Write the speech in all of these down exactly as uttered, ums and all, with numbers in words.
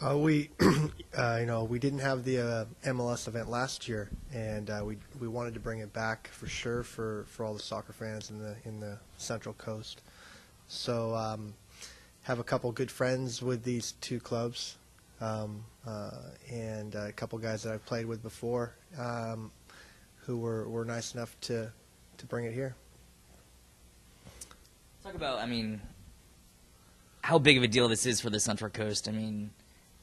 Uh, we, uh, you know, we didn't have the uh, M L S event last year, and uh, we we wanted to bring it back for sure for, for all the soccer fans in the in the Central Coast. So, um, have a couple good friends with these two clubs, um, uh, and a couple guys that I've played with before, um, who were were nice enough to to bring it here. Talk about, I mean, how big of a deal this is for the Central Coast. I mean,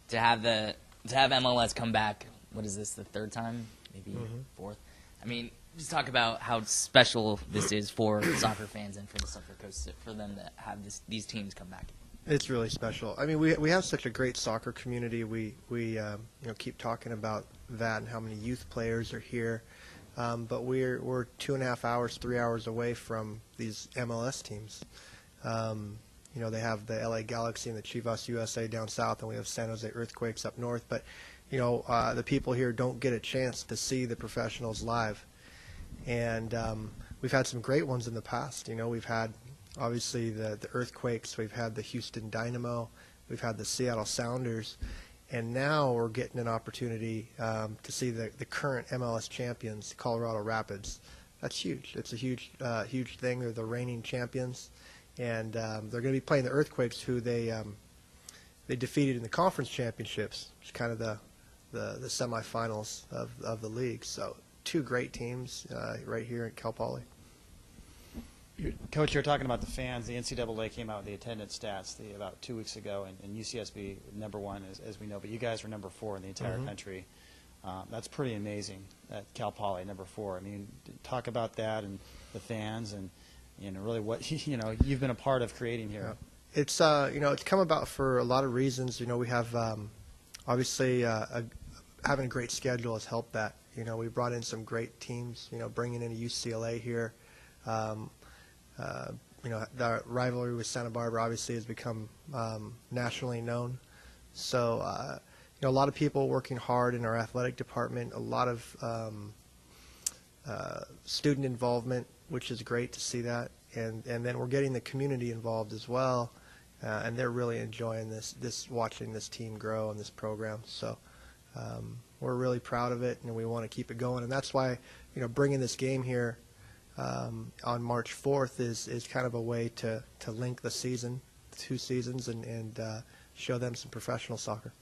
to have the to have M L S come back, what is this, the third time, maybe mm-hmm. fourth? I mean, just talk about how special this is for soccer fans and for the Central Coast, for them to have this, these teams come back. It's really special. I mean, we we have such a great soccer community. We we um, you know, keep talking about that and how many youth players are here, um, but we're we're two and a half hours, three hours away from these M L S teams. Um, You know, they have the L A Galaxy and the Chivas U S A down south, and we have San Jose Earthquakes up north. But, you know, uh, the people here don't get a chance to see the professionals live. And um, we've had some great ones in the past. You know, we've had, obviously, the, the Earthquakes. We've had the Houston Dynamo. We've had the Seattle Sounders. And now we're getting an opportunity um, to see the, the current M L S champions, Colorado Rapids. That's huge. It's a huge, uh, huge thing. They're the reigning champions. And um, they're going to be playing the Earthquakes, who they um, they defeated in the conference championships, which is kind of the the, the semifinals of of the league. So two great teams uh, right here at Cal Poly. You're, Coach, you're talking about the fans. The N C double A came out with the attendance stats the, about two weeks ago, and, and U C S B number one, as, as we know, but you guys were number four in the entire mm-hmm. country. Uh, that's pretty amazing. At Cal Poly, number four. I mean, talk about that and the fans and. You know, really what, you know, you've been a part of creating here. Yeah. It's, uh, you know, it's come about for a lot of reasons. You know, we have, um, obviously, uh, a, having a great schedule has helped that. You know, we brought in some great teams, you know, bringing in U C L A here. Um, uh, you know, the rivalry with Santa Barbara obviously has become um, nationally known. So, uh, you know, a lot of people working hard in our athletic department, a lot of um, uh, student involvement, which is great to see that, and and then we're getting the community involved as well, uh, and they're really enjoying this this watching this team grow and this program. So um, we're really proud of it, and we want to keep it going, and that's why, you know, bringing this game here um, on March fourth is is kind of a way to to link the season, two seasons, and and uh, show them some professional soccer.